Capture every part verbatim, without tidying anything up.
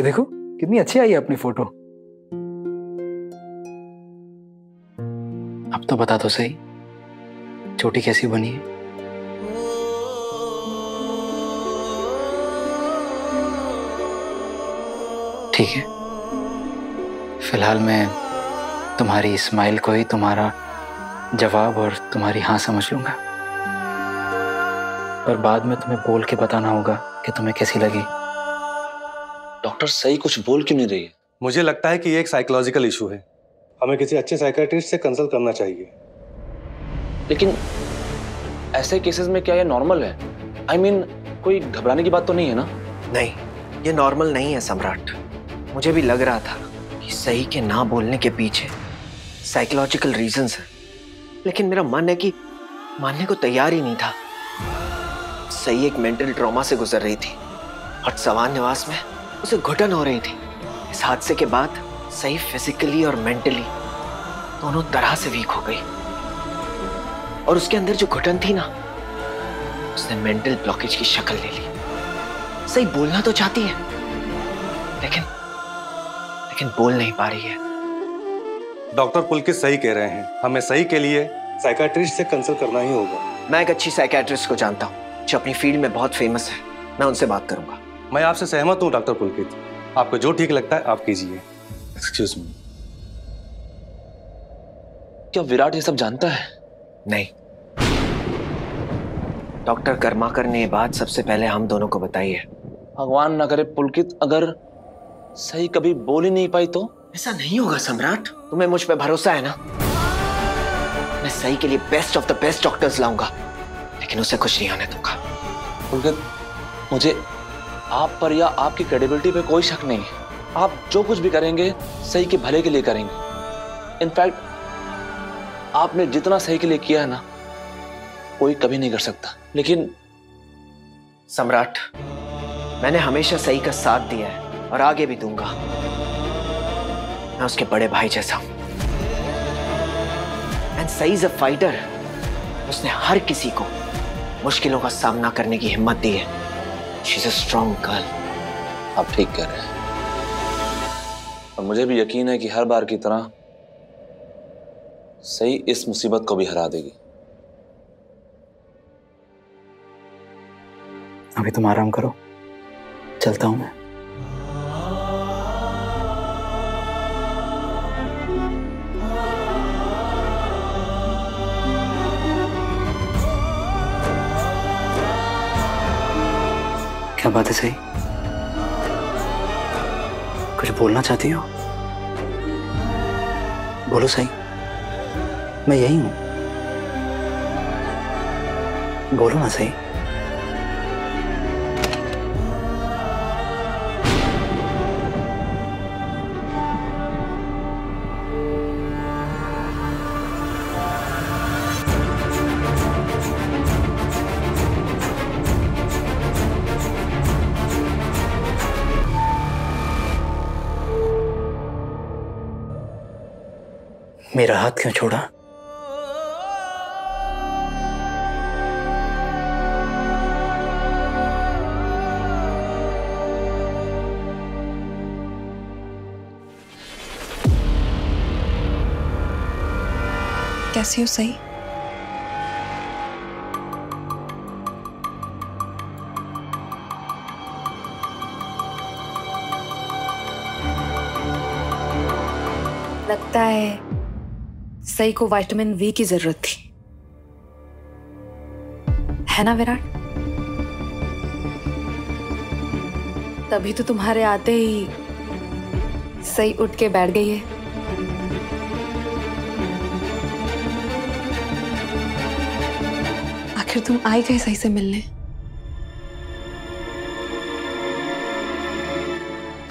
ये देखो कितनी अच्छी आई है अपनी फोटो। अब तो बता तो सही, चोटी कैसी बनी है? ठीक है, फिलहाल मैं तुम्हारी स्माइल को ही तुम्हारा जवाब और तुम्हारी हाँ समझ लूंगा, पर बाद में तुम्हें बोल के बताना होगा कि तुम्हें कैसी लगी। डॉक्टर सही कुछ बोल क्यों नहीं रही है? मुझे लगता है कि ये एक साइकोलॉजिकल इशू है, हमें किसी अच्छे साइकियाट्रिस्ट से कंसल्ट करना चाहिए। लेकिन ऐसे केसेस में क्या ये नॉर्मल है? आई मीन कोई घबराने की बात तो नहीं है ना? नहीं, ये नॉर्मल नहीं है सम्राट। मुझे भी लग रहा था कि सही के ना बोलने के पीछे साइकोलॉजिकल रीजंस है, लेकिन मेरा मन है कि मानने को तैयार ही नहीं था। सही एक मेंटल ट्रॉमा से गुजर रही थी और सवान निवास में उसे घुटन हो रही थी। इस हादसे के बाद सही फिजिकली और मेंटली दोनों तरह से वीक हो गई, और उसके अंदर जो घुटन थी ना, उसने मेंटल ब्लॉकेज की शक्ल ले ली। सही बोलना तो चाहती है लेकिन लेकिन बोल नहीं पा रही है। डॉक्टर पुलकित सही कह रहे हैं, हमें सही के लिए साइकियाट्रिस्ट से कंसल्ट करना ही होगा। मैं एक अच्छी साइकियाट्रिस्ट को जानता हूँ जो अपनी फील्ड में बहुत फेमस है, मैं उनसे बात करूंगा। मैं आपसे सहमत हूँ डॉक्टर पुलकित, आपको जो ठीक लगता है आप कीजिए। एक्सक्यूज मी, क्या विराट ये सब जानता है? नहीं, डॉक्टर कर्माकर ने ये बात सबसे पहले हम दोनों को बताई है। भगवान ना करे पुलकित, अगर सही कभी बोल ही नहीं पाई तो? ऐसा नहीं होगा सम्राट, तुम्हें मुझ पे भरोसा है ना? मैं सही के लिए best of the best doctors लाऊंगा, लेकिन उसे कुछ नहीं आने दूंगा। पुलकित, मुझे आप पर या आपकी क्रेडिबिलिटी पे कोई शक नहीं है। आप जो कुछ भी करेंगे सही के भले के लिए करेंगे। इनफैक्ट आपने जितना सही के लिए किया है ना, कोई कभी नहीं कर सकता। लेकिन सम्राट, मैंने हमेशा सही का साथ दिया है और आगे भी दूंगा। मैं उसके बड़े भाई जैसा हूं। एंड सही इज अ फाइटर, उसने हर किसी को मुश्किलों का सामना करने की हिम्मत दी है। She is a strong girl. आप ठीक कर रहे हैं, और मुझे भी यकीन है कि हर बार की तरह सही इस मुसीबत को भी हरा देगी। अभी तुम आराम करो, चलता हूं मैं। क्या बात है सही, कुछ बोलना चाहती हो? बोलो सही, मैं यही हूं, बोलो ना सही। मेरा हाथ क्यों छोड़ा? कैसी हो सही? लगता है सही को विटामिन वी की जरूरत थी, है ना विराट? तभी तो तुम्हारे आते ही सही उठ के बैठ गई है। आखिर तुम आई गए सही से मिलने?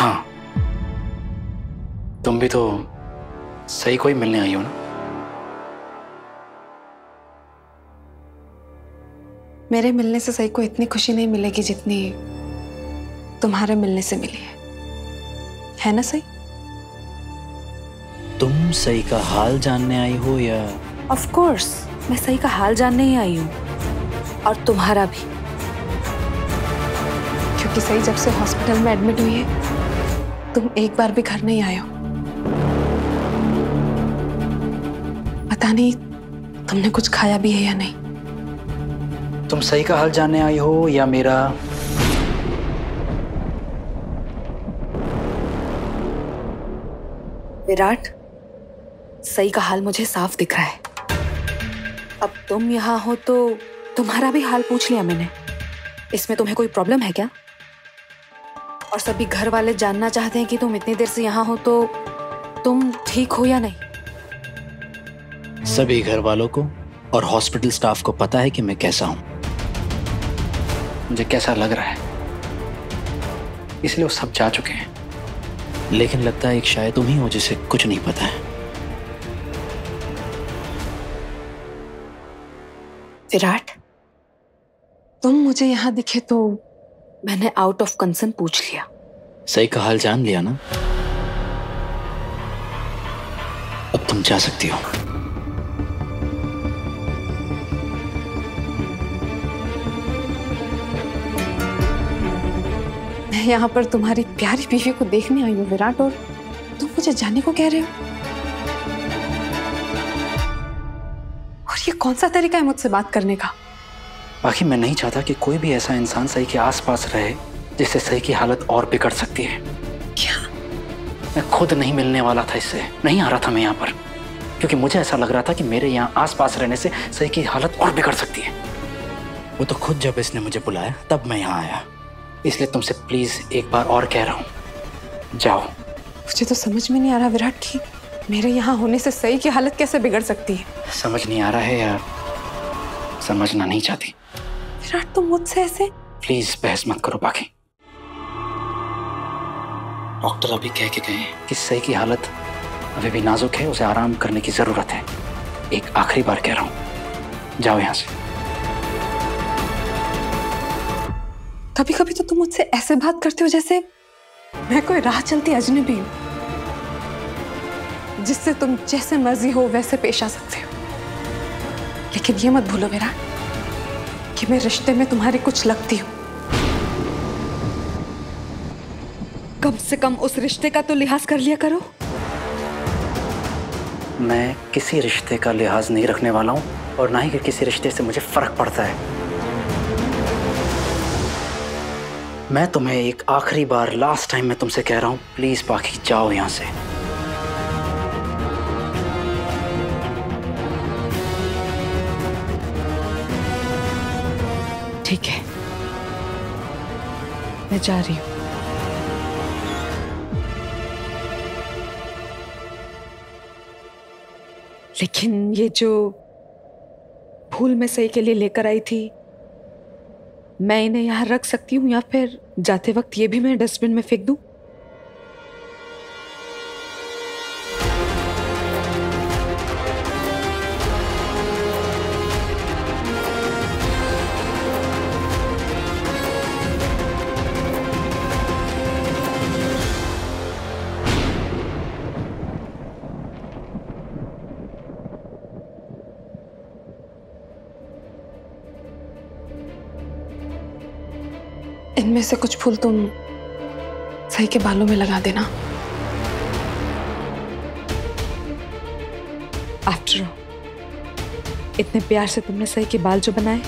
हाँ, तुम भी तो सही को ही मिलने आई हो ना? मेरे मिलने से सही को इतनी खुशी नहीं मिलेगी जितनी तुम्हारे मिलने से मिली है, है ना सही? तुम सही का हाल जानने आई हो या? ऑफ कोर्स, मैं सही का हाल जानने ही आई हूँ, और तुम्हारा भी, क्योंकि सही जब से हॉस्पिटल में एडमिट हुई है तुम एक बार भी घर नहीं आए हो। पता नहीं तुमने कुछ खाया भी है या नहीं। तुम सही का हाल जानने आई हो या मेरा? विराट, सही का हाल मुझे साफ दिख रहा है। अब तुम यहाँ हो तो तुम्हारा भी हाल पूछ लिया मैंने। इसमें तुम्हें कोई प्रॉब्लम है क्या? और सभी घर वाले जानना चाहते हैं कि तुम इतनी देर से यहाँ हो तो तुम ठीक हो या नहीं। सभी घर वालों को और हॉस्पिटल स्टाफ को पता है कि मैं कैसा हूँ, मुझे कैसा लग रहा है, इसलिए वो सब जा चुके हैं। लेकिन लगता है एक शायद तुम ही हो जिसे कुछ नहीं पता है। विराट, तुम मुझे यहाँ दिखे तो मैंने आउट ऑफ कंसर्न पूछ लिया। सही का हाल जान लिया ना, अब तुम जा सकती हो। यहाँ पर तुम्हारी प्यारी बीवी को देखने आई हूँ विराट, और तुम मुझे जाने को कह रहे हो। और ये कौन सा तरीका है मुझसे बात करने का? बाकी मैं नहीं चाहता कि कोई भी ऐसा इंसान सही के आसपास रहे जिससे सही की हालत और बिगड़ सकती है। क्या? मैं खुद नहीं मिलने वाला था, इससे नहीं आ रहा था मैं यहाँ पर, क्योंकि मुझे ऐसा लग रहा था कि मेरे यहाँ आसपास रहने से सही की हालत और बिगड़ सकती है। वो तो खुद जब इसने मुझे बुलाया तब मैं यहाँ आया, इसलिए तुमसे प्लीज एक बार और कह रहा हूँ, जाओ। मुझे तो समझ में नहीं आ रहा विराट की मेरे यहाँ होने से सही की हालत कैसे बिगड़ सकती है। समझ नहीं आ रहा है यार, समझना नहीं चाहती। विराट, तुम मुझसे ऐसे प्लीज बहस मत करो। बाकी डॉक्टर अभी कह के गए कि सही की हालत अभी भी नाजुक है, उसे आराम करने की जरूरत है। एक आखिरी बार कह रहा हूँ, जाओ यहाँ से। कभी कभी तो तुम मुझसे ऐसे बात करते हो जैसे मैं कोई राह चलती अजनबी हूं, जिससे तुम जैसे मर्जी हो वैसे पेश आ सकते हो। लेकिन ये मत भूलो मेरा कि मैं रिश्ते में तुम्हारी कुछ लगती हूं। कम से कम उस रिश्ते का तो लिहाज कर लिया करो। मैं किसी रिश्ते का लिहाज नहीं रखने वाला हूं, और ना ही किसी रिश्ते से मुझे फर्क पड़ता है। मैं तुम्हें एक आखिरी बार, लास्ट टाइम मैं तुमसे कह रहा हूँ, प्लीज पाखी जाओ यहाँ से। ठीक है, मैं जा रही हूँ। लेकिन ये जो फूल मैं सही के लिए लेकर आई थी, मैं इन्हें यहाँ रख सकती हूँ या फिर जाते वक्त ये भी मैं डस्टबिन में फेंक दूँ? इनमें से कुछ फूल तुम सही के बालों में लगा देना। आफ्टर ऑल, इतने प्यार से तुमने सही के बाल जो बनाए,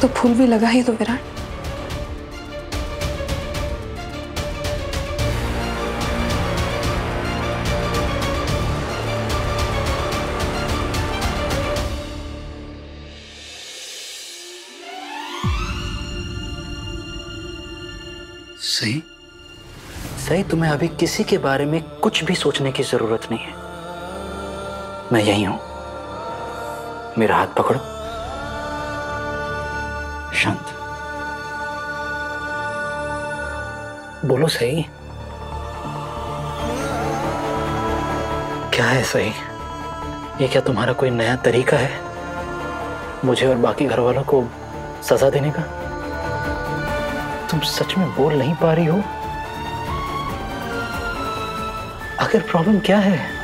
तो फूल भी लगा ही दो विराट। सही सही तुम्हें अभी किसी के बारे में कुछ भी सोचने की जरूरत नहीं है। मैं यही हूं, मेरा हाथ पकड़ो। शांत बोलो सही, क्या है सही? ये क्या तुम्हारा कोई नया तरीका है मुझे और बाकी घर वालों को सजा देने का? तुम सच में बोल नहीं पा रही हो, आखिर प्रॉब्लम क्या है?